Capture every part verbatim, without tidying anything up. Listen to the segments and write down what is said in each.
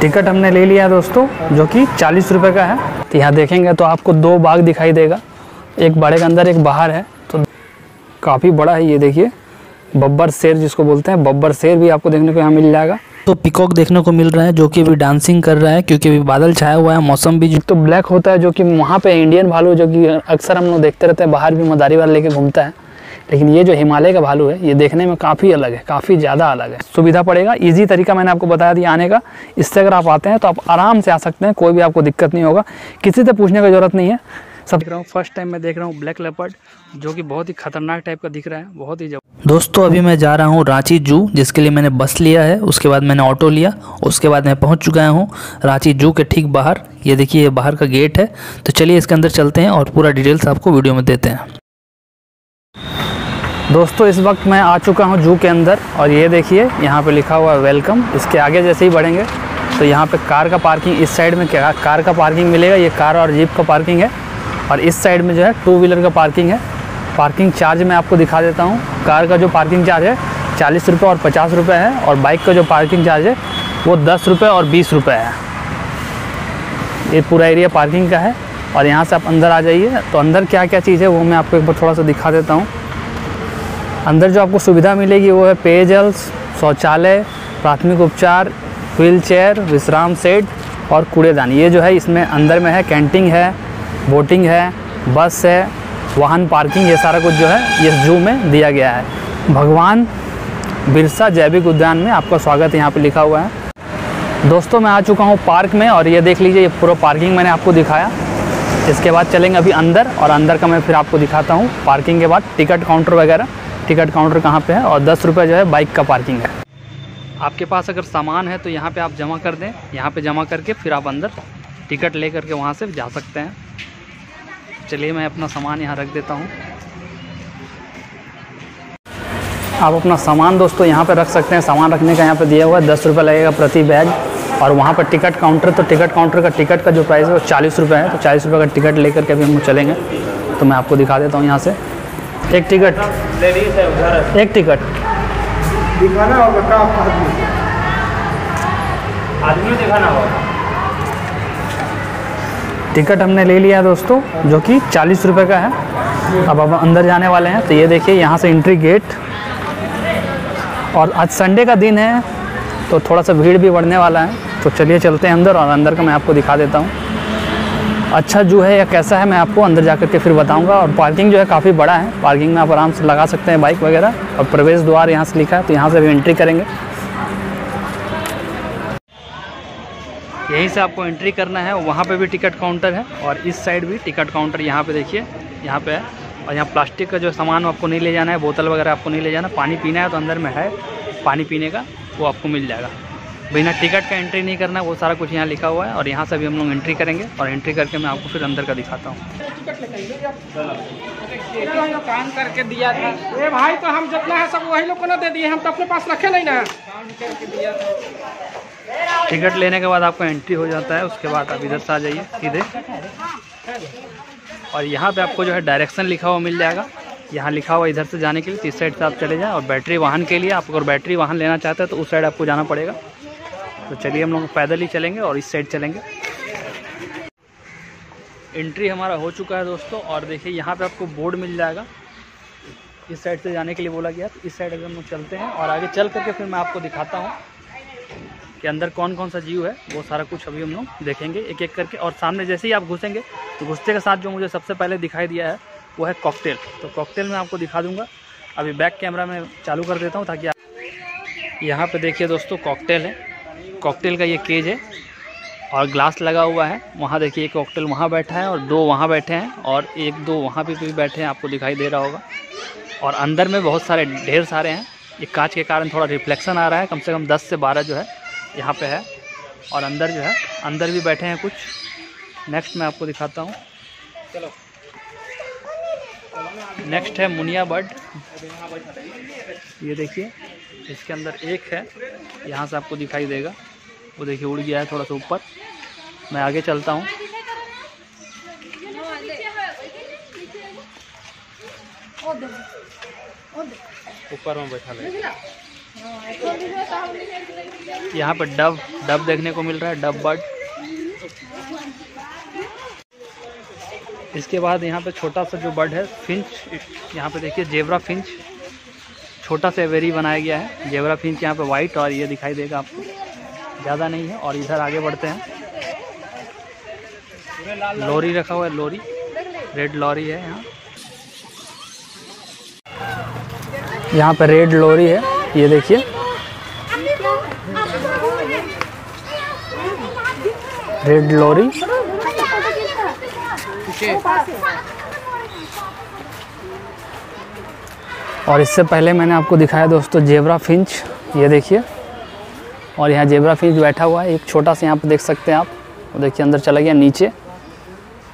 Ticket हमने ले लिया दोस्तों, जो कि चालीस रुपये का है। तो यहाँ देखेंगे तो आपको दो बाघ दिखाई देगा, एक बाड़े के अंदर एक बाहर है। तो काफ़ी बड़ा है ये, देखिए बब्बर शेर जिसको बोलते हैं, बब्बर शेर भी आपको देखने को यहाँ मिल जाएगा। तो पिकॉक देखने को मिल रहा है जो कि अभी डांसिंग कर रहा है, क्योंकि अभी बादल छाया हुआ है, मौसम भी तो ब्लैक होता है, जो कि वहाँ पे इंडियन भालू जो कि अक्सर हम लोग देखते रहते हैं, बाहर भी मदारी वाला लेके घूमता है। लेकिन ये जो हिमालय का भालू है ये देखने में काफ़ी अलग है, काफ़ी ज़्यादा अलग है। सुविधा पड़ेगा, ईजी तरीका मैंने आपको बताया था आने का, इससे अगर आप आते हैं तो आप आराम से आ सकते हैं, कोई भी आपको दिक्कत नहीं होगा, किसी से पूछने की ज़रूरत नहीं है। सब देख रहा हूँ, फर्स्ट टाइम मैं देख रहा हूँ ब्लैक लेपर्ड, जो कि बहुत ही खतरनाक टाइप का दिख रहा है, बहुत ही। दोस्तों अभी मैं जा रहा हूँ रांची जू, जिसके लिए मैंने बस लिया है, उसके बाद मैंने ऑटो लिया, उसके बाद मैं पहुँच चुका हूँ रांची जू के ठीक बाहर। ये देखिए ये बाहर का गेट है। तो चलिए इसके अंदर चलते हैं और पूरा डिटेल्स आपको वीडियो में देते हैं। दोस्तों इस वक्त मैं आ चुका हूँ जू के अंदर, और ये देखिए यहाँ पर लिखा हुआ है वेलकम। इसके आगे जैसे ही बढ़ेंगे तो यहाँ पर कार का पार्किंग, इस साइड में क्या कार का पार्किंग मिलेगा, ये कार और जीप का पार्किंग है, और इस साइड में जो है टू व्हीलर का पार्किंग है। पार्किंग चार्ज मैं आपको दिखा देता हूँ, कार का जो पार्किंग चार्ज है चालीस रुपये और पचास रुपये है, और बाइक का जो पार्किंग चार्ज है वो दस रुपये और बीस रुपये है। ये पूरा एरिया पार्किंग का है। और यहाँ से आप अंदर आ जाइए, तो अंदर क्या क्या चीज़ है वो मैं आपको एक बार थोड़ा सा दिखा देता हूँ। अंदर जो आपको सुविधा मिलेगी वो है पेयजल, शौचालय, प्राथमिक उपचार, व्हील चेयर, विश्राम सेट और कूड़ेदान। ये जो है इसमें अंदर में है, कैंटीन है, बोटिंग है, बस है, वाहन पार्किंग, ये सारा कुछ जो है इस जू में दिया गया है। भगवान बिरसा जैविक उद्यान में आपका स्वागत यहाँ पे लिखा हुआ है। दोस्तों मैं आ चुका हूँ पार्क में, और ये देख लीजिए ये पूरा पार्किंग मैंने आपको दिखाया। इसके बाद चलेंगे अभी अंदर, और अंदर का मैं फिर आपको दिखाता हूँ पार्किंग के बाद टिकट काउंटर वगैरह, टिकट काउंटर कहाँ पर है, और दस रुपये जो है बाइक का पार्किंग है। आपके पास अगर सामान है तो यहाँ पर आप जमा कर दें, यहाँ पर जमा करके फिर आप अंदर टिकट ले करके वहाँ से जा सकते हैं। चलिए मैं अपना सामान यहाँ रख देता हूँ। आप अपना सामान दोस्तों यहाँ पे रख सकते हैं, सामान रखने का यहाँ पे दिया हुआ है, दस रुपये लगेगा प्रति बैग। और वहाँ पर टिकट काउंटर, तो टिकट काउंटर का टिकट का जो प्राइस है वो चालीस रुपये है। तो चालीस रुपये का टिकट लेकर के अभी हम चलेंगे, तो मैं आपको दिखा देता हूँ यहाँ से। एक टिकट एक टिकट दिखाना होगा, आदमी दिखाना होगा। टिकट हमने ले लिया दोस्तों, जो कि चालीस रुपये का है। अब अब अंदर जाने वाले हैं, तो ये देखिए यहाँ से एंट्री गेट। और आज संडे का दिन है तो थोड़ा सा भीड़ भी बढ़ने वाला है, तो चलिए चलते हैं अंदर, और अंदर का मैं आपको दिखा देता हूँ। अच्छा जू है या कैसा है मैं आपको अंदर जा कर के फिर बताऊँगा। और पार्किंग जो है काफ़ी बड़ा है, पार्किंग में आप आराम से लगा सकते हैं बाइक वगैरह। और प्रवेश द्वार यहाँ से लिखा है, तो यहाँ से भी एंट्री करेंगे। यहीं से आपको एंट्री करना है, वहाँ पे भी टिकट काउंटर है, और इस साइड भी टिकट काउंटर। यहाँ पे देखिए यहाँ पे है, और यहाँ प्लास्टिक का जो सामान आपको नहीं ले जाना है, बोतल वगैरह आपको नहीं ले जाना। पानी पीना है तो अंदर में है पानी पीने का, वो आपको मिल जाएगा। बिना टिकट का एंट्री नहीं करना है, वो सारा कुछ यहाँ लिखा हुआ है। और यहाँ से भी हम लोग एंट्री करेंगे, और एंट्री करके मैं आपको फिर अंदर का दिखाता हूँ। काम करके दिया था अरे भाई, तो हम जितना है सब वही लोग को ना दे दिए, हम तो अपने पास रखे नहीं ना। काम करके दिया था। टिकट लेने के बाद आपका एंट्री हो जाता है, उसके बाद आप इधर से आ जाइए सीधे। और यहाँ पे आपको जो है डायरेक्शन लिखा हुआ मिल जाएगा, यहाँ लिखा हुआ इधर से जाने के लिए, तो इस साइड से आप चले जाएँ। और बैटरी वाहन के लिए आप अगर बैटरी वाहन लेना चाहते हैं तो उस साइड आपको जाना पड़ेगा। तो चलिए हम लोग पैदल ही चलेंगे और इस साइड चलेंगे। एंट्री हमारा हो चुका है दोस्तों, और देखिए यहाँ पर आपको बोर्ड मिल जाएगा, इस साइड से जाने के लिए बोला गया। तो इस साइड अगर हम लोग चलते हैं, और आगे चल करके फिर मैं आपको दिखाता हूँ कि अंदर कौन कौन सा जीव है, वो सारा कुछ अभी हम लोग देखेंगे एक एक करके। और सामने जैसे ही आप घुसेंगे तो घुसते के साथ जो मुझे सबसे पहले दिखाई दिया है वो है कॉकटेल। तो कॉकटेल मैं आपको दिखा दूंगा, अभी बैक कैमरा में चालू कर देता हूँ ताकि आप यहाँ पे देखिए दोस्तों कॉकटेल है। कॉकटेल का ये केज है और ग्लास लगा हुआ है। वहाँ देखिए एक कॉकटेल वहाँ बैठा है और दो वहाँ बैठे हैं और एक दो वहाँ पर भी बैठे हैं, आपको दिखाई दे रहा होगा। और अंदर में बहुत सारे ढेर सारे हैं। ये कांच के कारण थोड़ा रिफ्लेक्शन आ रहा है, कम से कम दस से बारह जो है यहाँ पे है। और अंदर जो है अंदर भी बैठे हैं कुछ। नेक्स्ट मैं आपको दिखाता हूँ, चलो। नेक्स्ट है मुनिया बर्ड, ये देखिए इसके अंदर एक है, यहाँ से आपको दिखाई देगा। वो देखिए उड़ गया है थोड़ा सा ऊपर। मैं आगे चलता हूँ। ऊपर में बैठा ले। यहाँ पर डब डब देखने को मिल रहा है, डब बर्ड। इसके बाद यहाँ पे छोटा सा जो बर्ड है फिंच, यहाँ पे देखिए जेब्रा फिंच, छोटा सा एवेरी बनाया गया है। जेब्रा फिंच यहाँ पे वाइट और ये दिखाई देगा आपको, ज़्यादा नहीं है। और इधर आगे बढ़ते हैं, लोरी रखा हुआ है, लोरी, रेड लोरी है यहाँ यहाँ पे रेड लोरी है, ये देखिए। रेड लोरी, और इससे पहले मैंने आपको दिखाया दोस्तों जेब्रा फिंच, ये देखिए। और यहाँ जेब्रा फिंच बैठा हुआ है, एक छोटा सा यहाँ पे देख सकते हैं आप, वो देखिए अंदर चला गया नीचे।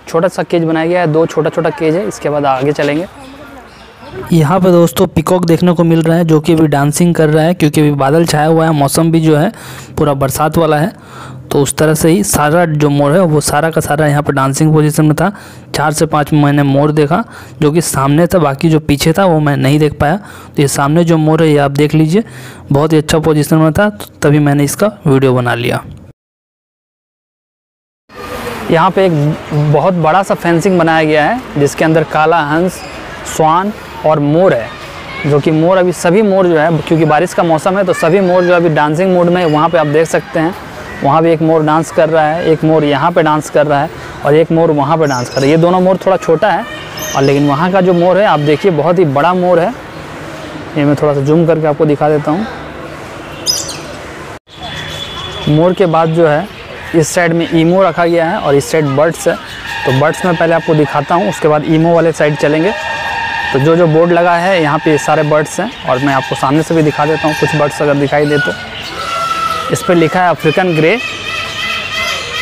छोटा सा केज बनाया गया है, दो छोटा छोटा केज है। इसके बाद आगे चलेंगे, यहाँ पे दोस्तों पिकॉक देखने को मिल रहा है जो कि अभी डांसिंग कर रहा है, क्योंकि अभी बादल छाया हुआ है, मौसम भी जो है पूरा बरसात वाला है। तो उस तरह से ही सारा जो मोर है वो सारा का सारा यहाँ पर डांसिंग पोजीशन में था। चार से पाँच मैंने मोर देखा जो कि सामने था, बाकी जो पीछे था वो मैं नहीं देख पाया। तो ये सामने जो मोर है ये आप देख लीजिए, बहुत ही अच्छा पोजीशन में था, तो तभी मैंने इसका वीडियो बना लिया। यहाँ पर एक बहुत बड़ा सा फेंसिंग बनाया गया है जिसके अंदर काला, हंस, स्वान और मोर है, जो कि मोर अभी सभी मोर जो है, क्योंकि बारिश का मौसम है तो सभी मोर जो अभी डांसिंग मोड में, वहाँ पे आप देख सकते हैं। वहाँ भी एक मोर डांस कर रहा है, एक मोर यहाँ पे डांस कर रहा है और एक मोर वहाँ पे डांस कर रहा है। ये दोनों मोर थोड़ा छोटा है, और लेकिन वहाँ का जो मोर है आप देखिए बहुत ही बड़ा मोर है। ये मैं थोड़ा सा जूम करके आपको दिखा देता हूँ। मोर के बाद जो है इस साइड में ईमो रखा गया है और इस साइड बर्ड्स है, तो बर्ड्स में पहले आपको दिखाता हूँ, उसके बाद ईमो वाले साइड चलेंगे। तो जो जो बोर्ड लगा है यहाँ पे सारे बर्ड्स हैं, और मैं आपको सामने से भी दिखा देता हूँ कुछ बर्ड्स अगर दिखाई दे तो। इस पर लिखा है अफ्रीकन ग्रे,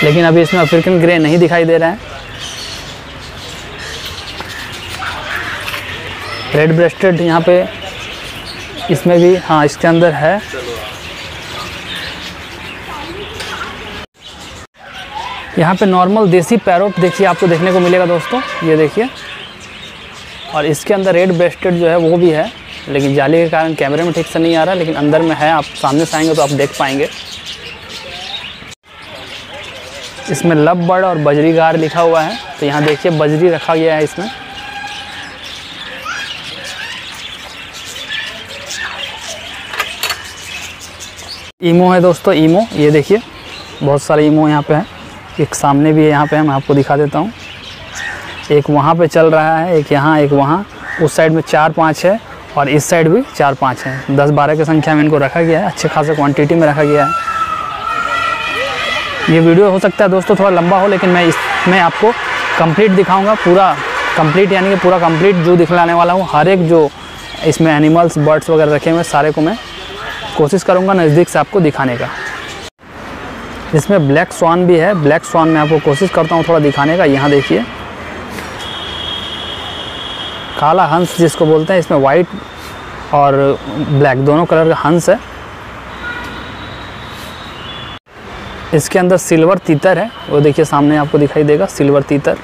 लेकिन अभी इसमें अफ्रीकन ग्रे नहीं दिखाई दे रहा है। रेड ब्रेस्टेड यहाँ पे, इसमें भी, हाँ इसके अंदर है। यहाँ पे नॉर्मल देसी पैरोट देखिए आपको देखने को मिलेगा दोस्तों, ये देखिए। और इसके अंदर रेड ब्रेस्टेड जो है वो भी है, लेकिन जाली के कारण कैमरे में ठीक से नहीं आ रहा, लेकिन अंदर में है, आप सामने से आएंगे तो आप देख पाएंगे। इसमें लब बर्ड और बजरीगार लिखा हुआ है, तो यहाँ देखिए बजरी रखा गया है इसमें। ईमो है दोस्तों, ईमो, ये देखिए बहुत सारे ईमो यहाँ पे हैं। एक सामने भी है यहाँ पे, मैं आपको दिखा देता हूँ। एक वहाँ पे चल रहा है, एक यहाँ, एक वहाँ। उस साइड में चार पाँच है और इस साइड भी चार पाँच है। दस बारह की संख्या में इनको रखा गया है, अच्छे खासे क्वांटिटी में रखा गया है। ये वीडियो हो सकता है दोस्तों थोड़ा लंबा हो, लेकिन मैं इसमें आपको कंप्लीट दिखाऊंगा, पूरा कंप्लीट, यानी कि पूरा कंप्लीट जू दिखलाने वाला हूँ। हर एक जो इसमें एनिमल्स, बर्ड्स वगैरह रखे हुए सारे को मैं कोशिश करूँगा नज़दीक से आपको दिखाने का। इसमें ब्लैक स्वान भी है, ब्लैक स्वान में आपको कोशिश करता हूँ थोड़ा दिखाने का। यहाँ देखिए काला हंस जिसको बोलते हैं, इसमें वाइट और ब्लैक दोनों कलर का हंस है। इसके अंदर सिल्वर तीतर है, वो देखिए सामने आपको दिखाई देगा सिल्वर तीतर।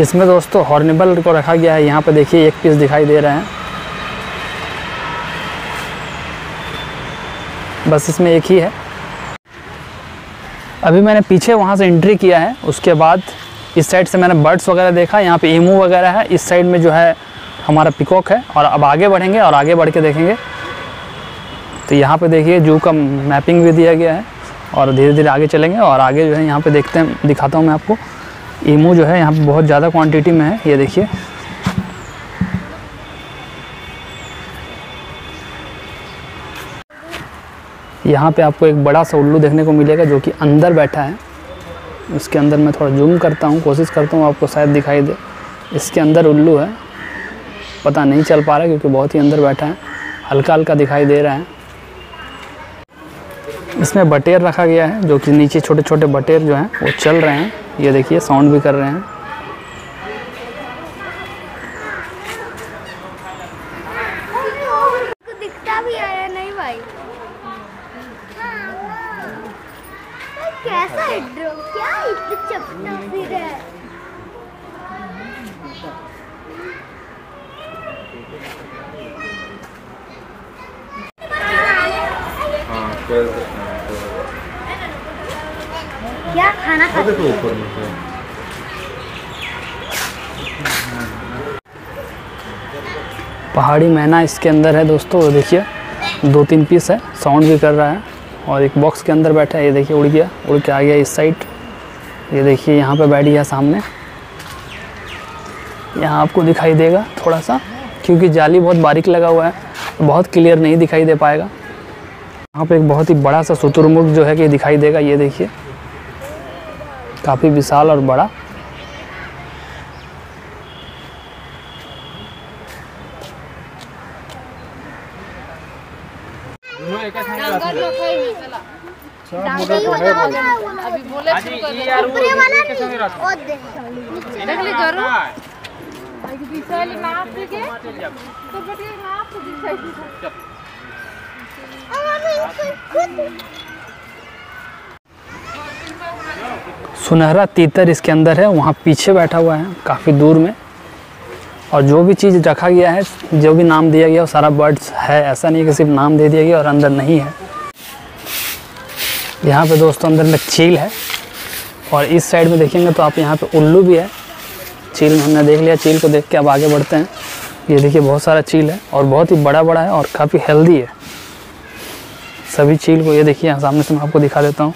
इसमें दोस्तों हॉर्नबिल को रखा गया है, यहाँ पे देखिए एक पीस दिखाई दे रहा है, बस इसमें एक ही है। अभी मैंने पीछे वहाँ से एंट्री किया है, उसके बाद इस साइड से मैंने बर्ड्स वगैरह देखा, यहाँ पे ईमू वगैरह है, इस साइड में जो है हमारा पिकॉक है। और अब आगे बढ़ेंगे और आगे बढ़ के देखेंगे, तो यहाँ पे देखिए जू का मैपिंग भी दिया गया है। और धीरे धीरे आगे चलेंगे और आगे जो है यहाँ पर देखते हैं, दिखाता हूँ मैं आपको। ईमू जो है यहाँ पर बहुत ज़्यादा क्वान्टिटी में है, ये देखिए। यहाँ पे आपको एक बड़ा सा उल्लू देखने को मिलेगा जो कि अंदर बैठा है, उसके अंदर मैं थोड़ा जूम करता हूँ, कोशिश करता हूँ आपको शायद दिखाई दे। इसके अंदर उल्लू है, पता नहीं चल पा रहा क्योंकि बहुत ही अंदर बैठा है, हल्का हल्का दिखाई दे रहा है। इसमें बटेर रखा गया है जो कि नीचे छोटे छोटे बटेर जो हैं वो चल रहे हैं, ये देखिए साउंड भी कर रहे हैं। कैसा है ड्रो, क्या इतना चपटा फिर है। क्या खाना खाते हो ऊपर में? पहाड़ी मैना इसके अंदर है दोस्तों, देखिए दो तीन पीस है, साउंड भी कर रहा है और एक बॉक्स के अंदर बैठा है। ये देखिए उड़ गया, उड़ के आ गया इस साइड। ये देखिए यहाँ पे बैठ गया सामने, यहाँ आपको दिखाई देगा थोड़ा सा क्योंकि जाली बहुत बारीक लगा हुआ है तो बहुत क्लियर नहीं दिखाई दे पाएगा। यहाँ पे एक बहुत ही बड़ा सा शुतुरमुर्ग जो है कि दिखाई देगा, ये देखिए काफ़ी विशाल और बड़ा। अभी बोले शुरू कर सुनहरा तीतर इसके अंदर है, वहाँ पीछे बैठा हुआ है काफ़ी दूर में। और जो भी चीज़ रखा गया है, जो भी नाम दिया गया वो सारा बर्ड्स है, ऐसा नहीं कि सिर्फ नाम दे दिया गया और अंदर नहीं है। यहाँ पे दोस्तों अंदर में चील है और इस साइड में देखेंगे तो आप यहाँ पे उल्लू भी है। चील में हमने देख लिया, चील को देख के अब आगे बढ़ते हैं। ये देखिए बहुत सारा चील है और बहुत ही बड़ा बड़ा है और काफ़ी हेल्दी है सभी चील को। ये देखिए यहाँ सामने से मैं आपको दिखा देता हूँ।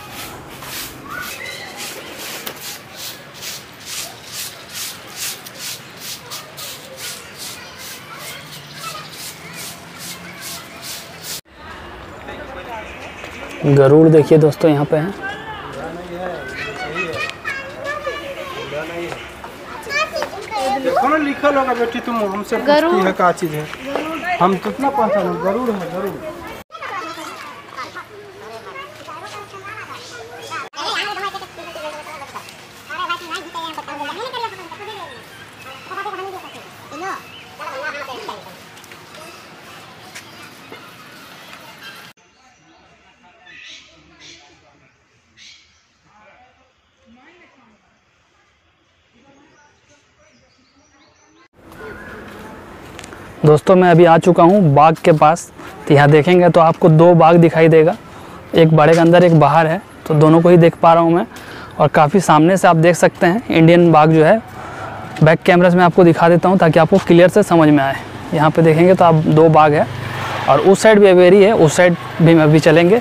गरुड़ देखिए दोस्तों यहाँ पे है। देखो ना लिखल होगा बेटी, तुम हमसे पूछती है क्या चीज है, हम कितना पहचान। गरुड़ है, गरुड़। दोस्तों मैं अभी आ चुका हूँ बाग के पास, तो यहाँ देखेंगे तो आपको दो बाग दिखाई देगा, एक बड़े के अंदर एक बाहर है, तो दोनों को ही देख पा रहा हूँ मैं। और काफ़ी सामने से आप देख सकते हैं इंडियन बाग जो है। बैक कैमरा से मैं आपको दिखा देता हूँ ताकि आपको क्लियर से समझ में आए। यहाँ पे देखेंगे तो आप दो बाग है और उस साइड भी अवेरी है, उस साइड भी अभी चलेंगे।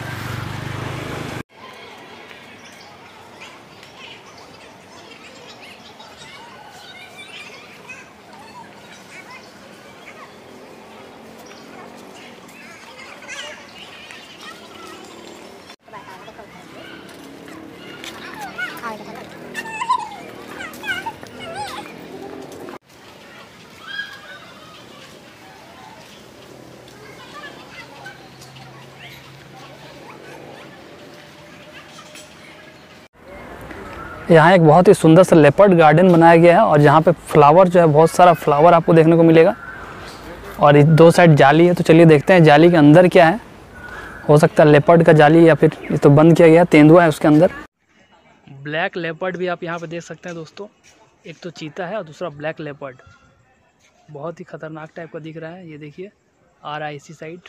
यहाँ एक बहुत ही सुंदर सा लेपर्ड गार्डन बनाया गया है और जहाँ पे फ्लावर जो है बहुत सारा फ्लावर आपको देखने को मिलेगा। और इस दो साइड जाली है, तो चलिए देखते हैं जाली के अंदर क्या है। हो सकता है लेपर्ड का जाली या फिर ये तो बंद किया गया, तेंदुआ है उसके अंदर। ब्लैक लेपर्ड भी आप यहाँ पे देख सकते हैं दोस्तों, एक तो चीता है और दूसरा ब्लैक लेपर्ड, बहुत ही खतरनाक टाइप का दिख रहा है। ये देखिए आ रहा है इसी साइड।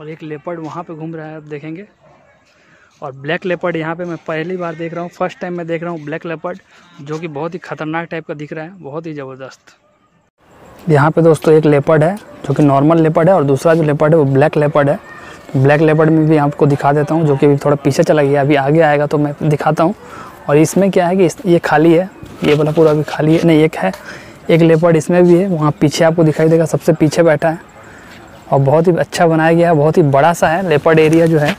और एक लेपर्ड वहाँ पे घूम रहा है, आप देखेंगे। और ब्लैक लेपर्ड यहाँ पे मैं पहली बार देख रहा हूँ, फर्स्ट टाइम मैं देख रहा हूँ ब्लैक लेपर्ड, जो कि बहुत ही खतरनाक टाइप का दिख रहा है, बहुत ही ज़बरदस्त। यहाँ पे दोस्तों एक लेपर्ड है जो कि नॉर्मल लेपर्ड है और दूसरा जो लेपर्ड है वो ब्लैक लेपर्ड है। ब्लैक लेपर्ड में भी आपको दिखा देता हूँ, जो कि अभी थोड़ा पीछे चला गया, अभी आगे आएगा तो मैं दिखाता हूँ। और इसमें क्या है कि ये खाली है, ये वाला पूरा अभी खाली है, नहीं एक है, एक लेपर्ड इसमें भी है, वहाँ पीछे आपको दिखाई देगा, सबसे पीछे बैठा है। और बहुत ही अच्छा बनाया गया है, बहुत ही बड़ा सा है लेपर्ड एरिया जो है।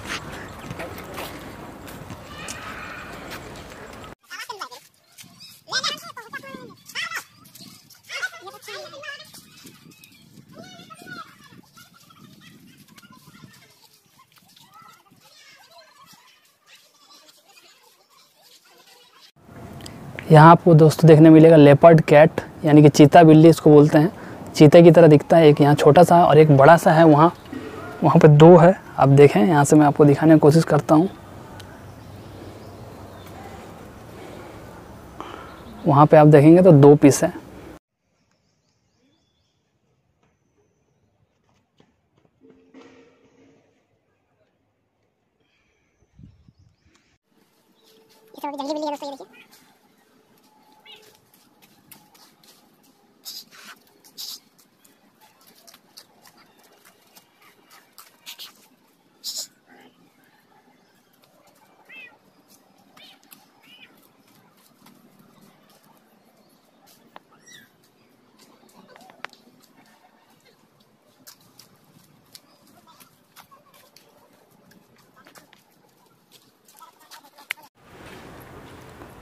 यहाँ आपको दोस्तों देखने मिलेगा लेपर्ड कैट, यानी कि चीता बिल्ली इसको बोलते हैं। चीते की तरह दिखता है, एक यहाँ छोटा सा और एक बड़ा सा है, वहाँ वहाँ पर दो है। आप देखें, यहाँ से मैं आपको दिखाने की कोशिश करता हूँ। वहाँ पे आप देखेंगे तो दो पीस है।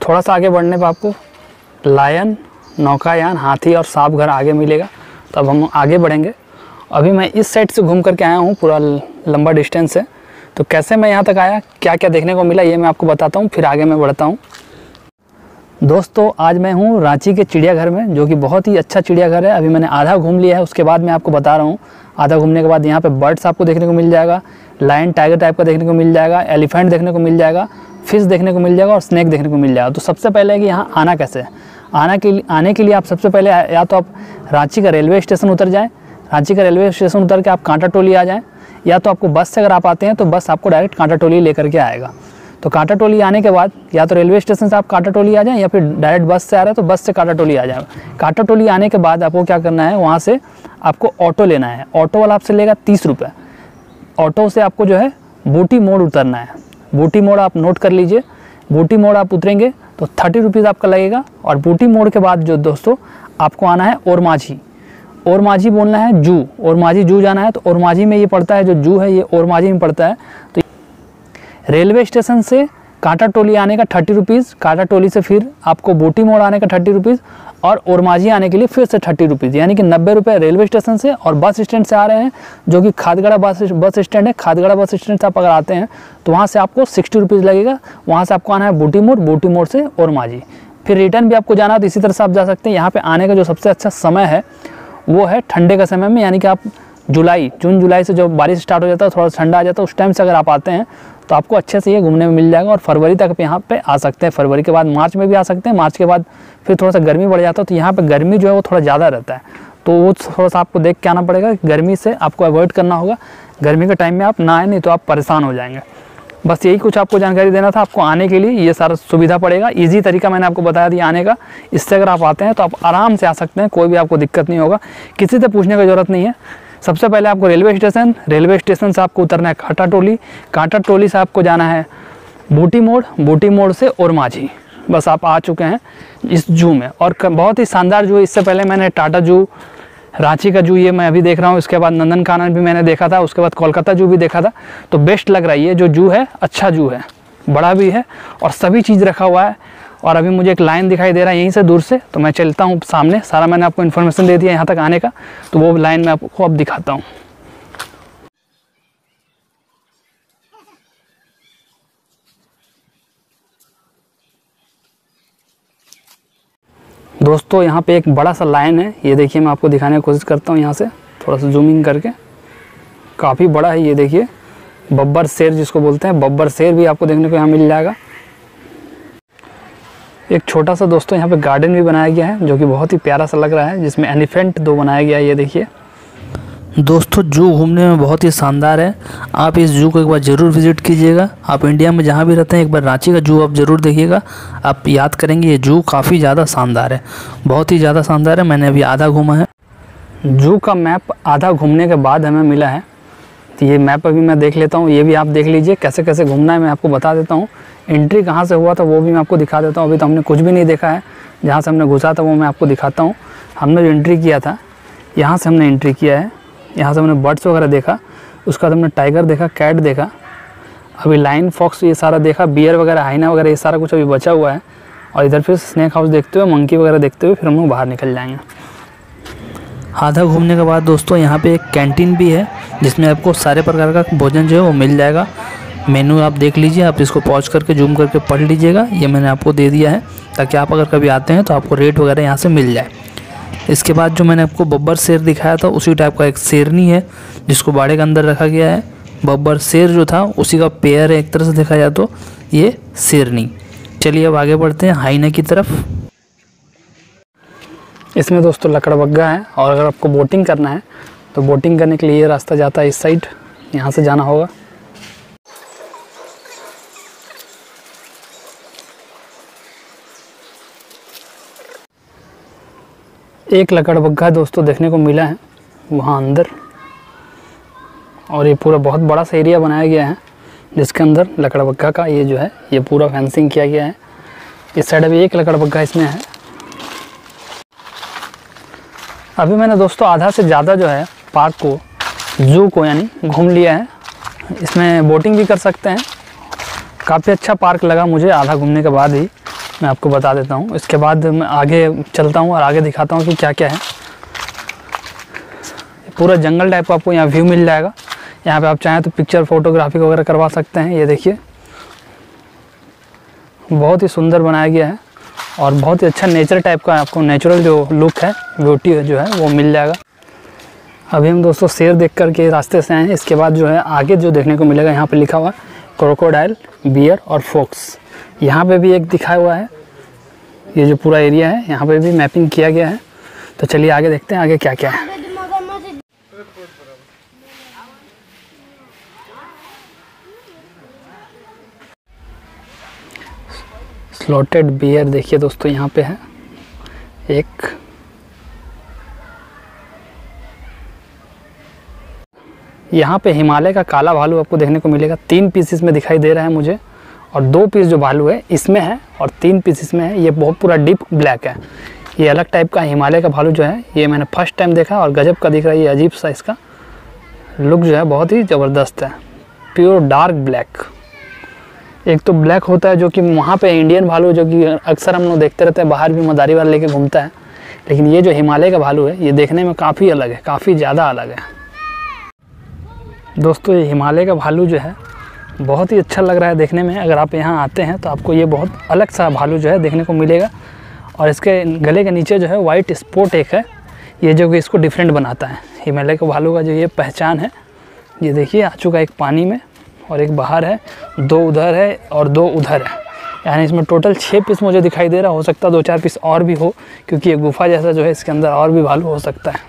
थोड़ा सा आगे बढ़ने पर आपको लायन, नौकायान, हाथी और सांप घर आगे मिलेगा। तब हम आगे बढ़ेंगे। अभी मैं इस साइड से घूम करके आया हूँ, पूरा लंबा डिस्टेंस है। तो कैसे मैं यहाँ तक आया, क्या क्या देखने को मिला, ये मैं आपको बताता हूँ, फिर आगे मैं बढ़ता हूँ। दोस्तों, आज मैं हूँ रांची के चिड़ियाघर में, जो कि बहुत ही अच्छा चिड़ियाघर है। अभी मैंने आधा घूम लिया है, उसके बाद मैं आपको बता रहा हूँ। आधा घूमने के बाद यहाँ पर बर्ड्स आपको देखने को मिल जाएगा, लायन टाइगर टाइप का देखने को मिल जाएगा, एलिफेंट देखने को मिल जाएगा, फिश देखने को मिल जाएगा और स्नैक देखने को मिल जाएगा। तो सबसे पहले है कि यहाँ आना कैसे है। आना के लिए आने के लिए आप सबसे पहले या तो आप रांची का रेलवे स्टेशन उतर जाएं। रांची का रेलवे स्टेशन उतर के आप कांटा टोली आ जाएं, या तो आपको बस से अगर आप आते हैं तो बस आपको डायरेक्ट कांटा टोली लेकर के आएगा। तो कांटा टोली आने के बाद या तो रेलवे स्टेशन से आप कांटा टोली आ जाएँ, या फिर डायरेक्ट बस से आ रहे हैं तो बस से कांटा टोली आ जाएँ। कांटा टोली आने के बाद आपको क्या करना है, वहाँ से आपको ऑटो लेना है। ऑटो वाला आपसे लेगा तीस रुपये। ऑटो से आपको जो है बूटी मोड़ उतरना है। बूटी मोड़ आप नोट कर लीजिए। बूटी मोड़ आप उतरेंगे तो थर्टी रुपीज़ आपका लगेगा। और बूटी मोड़ के बाद जो दोस्तों आपको आना है ओरमांझी। ओरमांझी बोलना है जू, ओरमांझी जू जाना है। तो ओरमांझी में ये पड़ता है, जो जू है ये ओरमांझी में पड़ता है। तो रेलवे स्टेशन से कांटा टोली आने का थर्टी रुपीज़, कांटा टोली से फिर आपको बूटी मोड़ आने का थर्टी रुपीज़ और ओरमांझी आने के लिए फिर से थर्टी रुपीज़, यानी कि नब्बे रुपये रेलवे स्टेशन से। और बस स्टैंड से आ रहे हैं, जो कि खादगढ़ बस बस स्टैंड है। खादगढ़ बस स्टैंड से आप अगर आते हैं तो वहाँ से आपको सिक्सटी रुपीज़ लगेगा। वहाँ से आपको आना है बूटी मोड़, बूटी मोड़ से ओरमांझी। फिर रिटर्न भी आपको जाना है तो इसी तरह से आप जा सकते हैं। यहाँ पर आने का जो सबसे अच्छा समय है वो है ठंडे का समय में, यानी कि आप जुलाई, जून जुलाई से जो बारिश स्टार्ट हो जाता है, थोड़ा ठंडा आ जाता है, उस टाइम से अगर आप आते हैं तो आपको अच्छे से ये घूमने में मिल जाएगा। और फरवरी तक आप यहाँ पे आ सकते हैं। फरवरी के बाद मार्च में भी आ सकते हैं। मार्च के बाद फिर थोड़ा सा गर्मी बढ़ जाता है, तो यहाँ पे गर्मी जो है वो थोड़ा ज़्यादा रहता है। तो वो थोड़ा सा आपको देख के आना पड़ेगा, गर्मी से आपको अवॉइड करना होगा। गर्मी के टाइम में आप ना आए, नहीं तो आप परेशान हो जाएंगे। बस यही कुछ आपको जानकारी देना था। आपको आने के लिए ये सारा सुविधा पड़ेगा। ईजी तरीका मैंने आपको बताया दिया आने का। इससे अगर आप आते हैं तो आप आराम से आ सकते हैं, कोई भी आपको दिक्कत नहीं होगा, किसी से पूछने की ज़रूरत नहीं है। सबसे पहले आपको रेलवे स्टेशन, रेलवे स्टेशन से आपको उतरना है कांटा टोली, कांटा टोली से आपको जाना है बूटी मोड़, बूटी मोड़ से ओरमांझी। बस आप आ चुके हैं इस जू में, और बहुत ही शानदार जू है। इससे पहले मैंने टाटा जू, रांची का जू ये मैं अभी देख रहा हूँ, इसके बाद नंदनकानन भी मैंने देखा था, उसके बाद कोलकाता जू भी देखा था। तो बेस्ट लग रहा है ये जो जू है, अच्छा जू है, बड़ा भी है और सभी चीज़ रखा हुआ है। और अभी मुझे एक लाइन दिखाई दे रहा है यहीं से दूर से, तो मैं चलता हूँ सामने। सारा मैंने आपको इन्फॉर्मेशन दे दिया यहाँ तक आने का, तो वो लाइन मैं आपको अब दिखाता हूँ। दोस्तों, यहाँ पे एक बड़ा सा लाइन है, ये देखिए मैं आपको दिखाने की कोशिश करता हूँ यहाँ से थोड़ा सा जूमिंग करके। काफ़ी बड़ा है ये, देखिए बब्बर शेर जिसको बोलते हैं, बब्बर शेर भी आपको देखने को यहाँ मिल जाएगा। एक छोटा सा दोस्तों यहाँ पे गार्डन भी बनाया गया है, जो कि बहुत ही प्यारा सा लग रहा है, जिसमें एलिफेंट दो बनाया गया है, ये देखिए। दोस्तों, जू घूमने में बहुत ही शानदार है। आप इस जू को एक बार ज़रूर विज़िट कीजिएगा। आप इंडिया में जहाँ भी रहते हैं, एक बार रांची का जू आप ज़रूर देखिएगा। आप याद करेंगे ये जू काफ़ी ज़्यादा शानदार है, बहुत ही ज़्यादा शानदार है। मैंने अभी आधा घूमा है। जू का मैप आधा घूमने के बाद हमें मिला है, तो ये मैप अभी मैं देख लेता हूँ। ये भी आप देख लीजिए कैसे कैसे घूमना है, मैं आपको बता देता हूँ। एंट्री कहाँ से हुआ था वो भी मैं आपको दिखा देता हूँ। अभी तो हमने कुछ भी नहीं देखा है। जहाँ से हमने घुसा था वो मैं आपको दिखाता हूँ। हमने जो एंट्री किया था, यहाँ से हमने एंट्री किया है। यहाँ से हमने बर्ड्स वगैरह देखा, उसके बाद हमने टाइगर देखा, कैट देखा, अभी लाइन, फॉक्स ये सारा देखा, बियर वगैरह, हाइना वगैरह, ये सारा कुछ अभी बचा हुआ है। और इधर फिर स्नैक हाउस देखते हुए, मंकी वगैरह देखते हुए फिर हम लोग बाहर निकल जाएंगे। आधा घूमने के बाद दोस्तों यहाँ पे एक कैंटीन भी है, जिसमें आपको सारे प्रकार का भोजन जो है वो मिल जाएगा। मेनू आप देख लीजिए, आप इसको पॉज करके जूम करके पढ़ लीजिएगा। ये मैंने आपको दे दिया है, ताकि आप अगर कभी आते हैं तो आपको रेट वगैरह यहाँ से मिल जाए। इसके बाद जो मैंने आपको बब्बर शेर दिखाया था उसी टाइप का एक शेरनी है जिसको बाड़े के अंदर रखा गया है। बब्बर शेर जो था उसी का पेयर है एक तरह से देखा जाए तो ये शेरनी। चलिए अब आगे बढ़ते हैं हाइना की तरफ। इसमें दोस्तों लकड़बग्गा है और अगर आपको बोटिंग करना है तो बोटिंग करने के लिए ये रास्ता जाता है इस साइड, यहाँ से जाना होगा। एक लकड़बग्घा दोस्तों देखने को मिला है वहाँ अंदर, और ये पूरा बहुत बड़ा सा एरिया बनाया गया है जिसके अंदर लकड़बग्घा का ये जो है ये पूरा फेंसिंग किया गया है। इस साइड अभी एक लकड़बग्घा इसमें है। अभी मैंने दोस्तों आधा से ज़्यादा जो है पार्क को, जू को यानी घूम लिया है। इसमें बोटिंग भी कर सकते हैं। काफ़ी अच्छा पार्क लगा मुझे। आधा घूमने के बाद ही मैं आपको बता देता हूँ, इसके बाद मैं आगे चलता हूँ और आगे दिखाता हूँ कि क्या क्या है। पूरा जंगल टाइप आपको यहाँ व्यू मिल जाएगा। यहाँ पे आप चाहें तो पिक्चर फोटोग्राफी वगैरह करवा सकते हैं। ये देखिए बहुत ही सुंदर बनाया गया है और बहुत ही अच्छा नेचर टाइप का आपको नेचुरल जो लुक है ब्यूटी जो है वो मिल जाएगा। अभी हम दोस्तों शेर देख करके रास्ते से आए हैं। इसके बाद जो है आगे जो देखने को मिलेगा यहाँ पर लिखा हुआ क्रोकोडाइल, बियर और फोक्स। यहाँ पे भी एक दिखाया हुआ है। ये जो पूरा एरिया है यहाँ पे भी मैपिंग किया गया है। तो चलिए आगे देखते हैं आगे क्या क्या है। स्लॉटेड बियर देखिए दोस्तों यहाँ पे है एक। यहाँ पे हिमालय का काला भालू आपको देखने को मिलेगा। तीन पीसेस में दिखाई दे रहा है मुझे, और दो पीस जो भालू है इसमें है और तीन पीस इसमें है। ये बहुत पूरा डीप ब्लैक है। ये अलग टाइप का हिमालय का भालू जो है ये मैंने फर्स्ट टाइम देखा और गजब का दिख रहा है। ये अजीब सा इसका लुक जो है बहुत ही ज़बरदस्त है। Pure dark black. एक तो ब्लैक होता है जो कि वहाँ पे इंडियन भालू जो कि अक्सर हम लोग देखते रहते हैं, बाहर भी मदारी वाला लेके घूमता है, लेकिन ये जो हिमालय का भालू है ये देखने में काफ़ी अलग है, काफ़ी ज़्यादा अलग है। दोस्तों ये हिमालय का भालू जो है बहुत ही अच्छा लग रहा है देखने में। अगर आप यहाँ आते हैं तो आपको ये बहुत अलग सा भालू जो है देखने को मिलेगा। और इसके गले के नीचे जो है वाइट स्पॉट एक है, ये जो कि इसको डिफरेंट बनाता है। हिमालय के भालू का जो ये पहचान है, ये देखिए आ चुका एक पानी में और एक बाहर है, दो उधर है और दो उधर है। यानी इसमें टोटल छः पीस मुझे दिखाई दे रहा। हो सकता है दो चार पीस और भी हो, क्योंकि ये गुफा जैसा जो है इसके अंदर और भी भालू हो सकता है।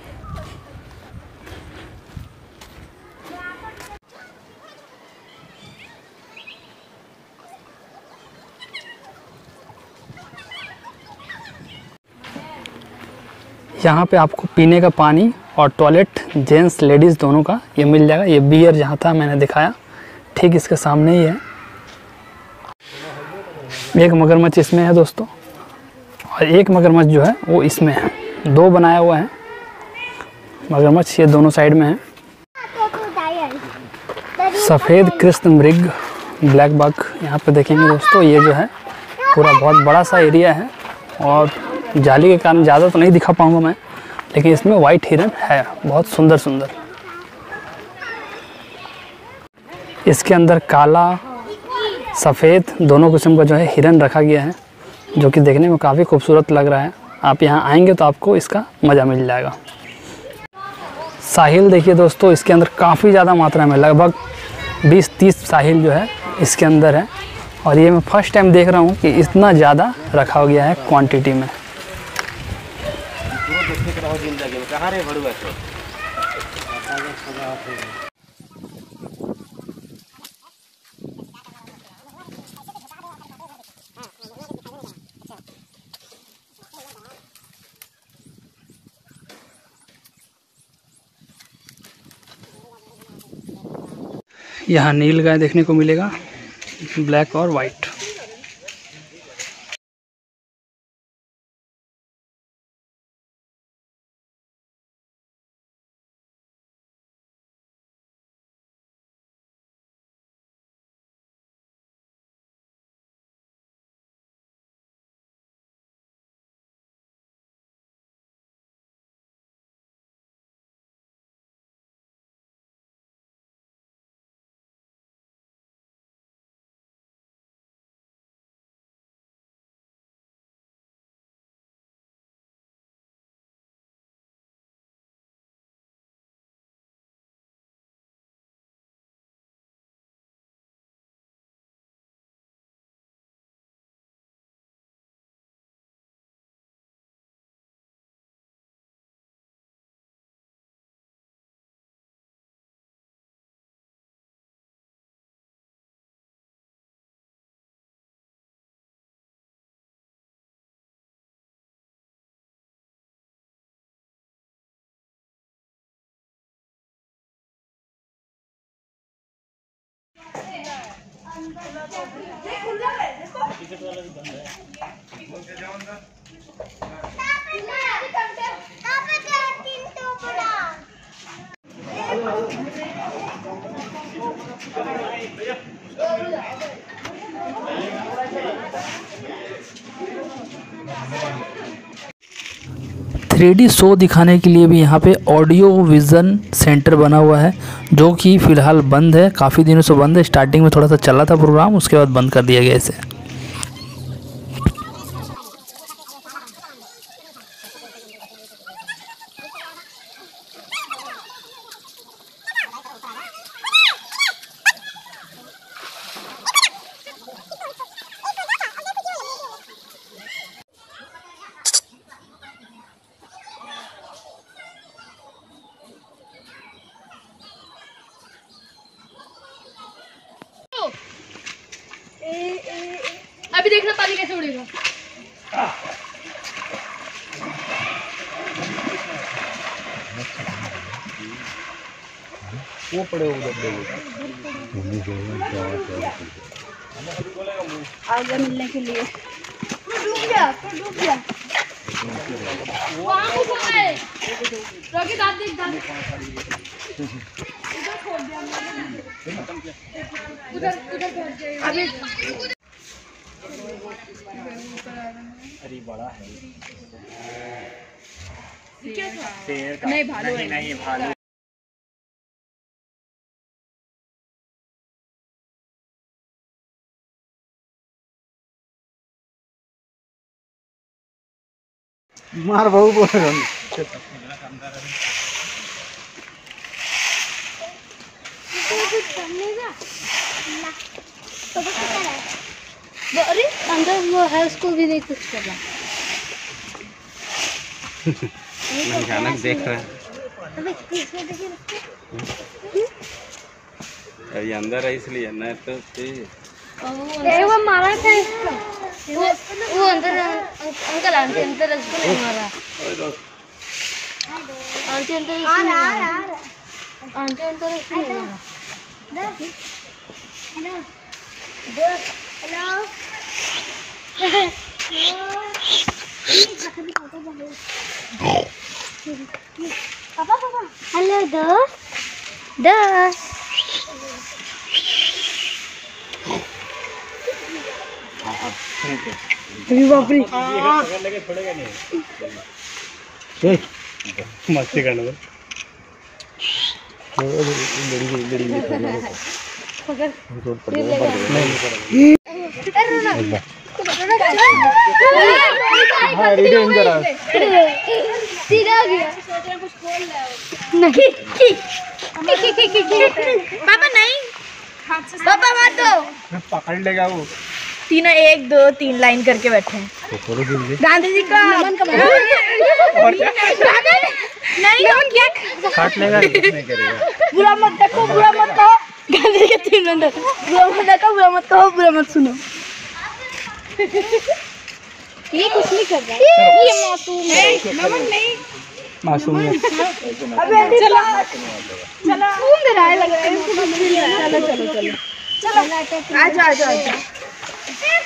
यहाँ पे आपको पीने का पानी और टॉयलेट जेंट्स लेडीज़ दोनों का ये मिल जाएगा। ये बियर जहाँ था मैंने दिखाया ठीक इसके सामने ही है। एक मगरमच्छ इसमें है दोस्तों, और एक मगरमच्छ जो है वो इसमें है। दो बनाया हुआ है मगरमच्छ, ये दोनों साइड में है। सफ़ेद कृष्ण मृग, ब्लैक बक यहाँ पे देखेंगे दोस्तों। ये जो है पूरा बहुत बड़ा सा एरिया है और जाली के कारण ज़्यादा तो नहीं दिखा पाऊँगा मैं, लेकिन इसमें वाइट हिरन है बहुत सुंदर सुंदर। इसके अंदर काला सफ़ेद दोनों किस्म का जो है हिरन रखा गया है, जो कि देखने में काफ़ी खूबसूरत लग रहा है। आप यहाँ आएंगे तो आपको इसका मज़ा मिल जाएगा। साहिल देखिए दोस्तों, इसके अंदर काफ़ी ज़्यादा मात्रा में लगभग बीस तीस साहिल जो है इसके अंदर है, और ये मैं फर्स्ट टाइम देख रहा हूँ कि इतना ज़्यादा रखा गया है क्वान्टिटी में। यहाँ नील गाय देखने को मिलेगा, ब्लैक और वाइट। थ्री डी शो दिखाने के लिए भी यहाँ पे ऑडियो विज़न सेंटर बना हुआ है जो कि फ़िलहाल बंद है, काफ़ी दिनों से बंद है। स्टार्टिंग में थोड़ा सा चला था प्रोग्राम, उसके बाद बंद कर दिया गया इसे। अभी देखना पानी कैसे उड़ेगा। वो पड़े उधर आगे मिलने के लिए डूब गया, डूब गया। अभी अरे बड़ा है शेर, नहीं भालू है, नहीं भालू। मार बहु बोल रहा हूँ। अरे अंदर वो है, उसको भी नहीं कुछ करना। अचानक देख रहा है ये अंदर है इसलिए ना, तो वो मारा था इसको, वो वो अंदर। अंकल आंटी अंदर इसको नहीं मारा। आंटी अंदर इसको नहीं मारा। आंटी अंदर इसको नहीं मारा। हेलो हेलो हेलो पापा पापा हेलो दोस्त दोस्त मस्ती करना नहीं। पकड़ लेगा वो। तीनों एक दो तीन लाइन करके बैठे हैं। गांधी जी का बुरा मत देखो, बुरा मत कहो। गांधी जी के तीन बंदे, बुरा मत देखो, बुरा मत कहो, बुरा मत सुनो। ये कुछ नहीं कर रहा, ये मासूम है। नमन नहीं, मासूम है। अबे चला चला घूम रहा है, लग रहा है इसको मत ले। चलो चलो चलो चलो आ जा आ जा।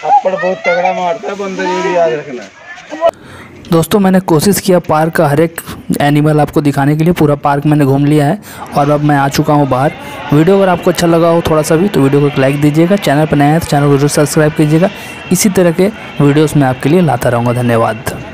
थप्पड़ बहुत तगड़ा मारता है बंदर, ये भी याद रखना। दोस्तों मैंने कोशिश किया पार्क का हर एक एनिमल आपको दिखाने के लिए। पूरा पार्क मैंने घूम लिया है और अब मैं आ चुका हूँ बाहर। वीडियो अगर आपको अच्छा लगा हो थोड़ा सा भी तो वीडियो को एक लाइक दीजिएगा। चैनल पर नया है तो चैनल को जरूर सब्सक्राइब कीजिएगा। इसी तरह के वीडियोस मैं आपके लिए लाता रहूँगा। धन्यवाद।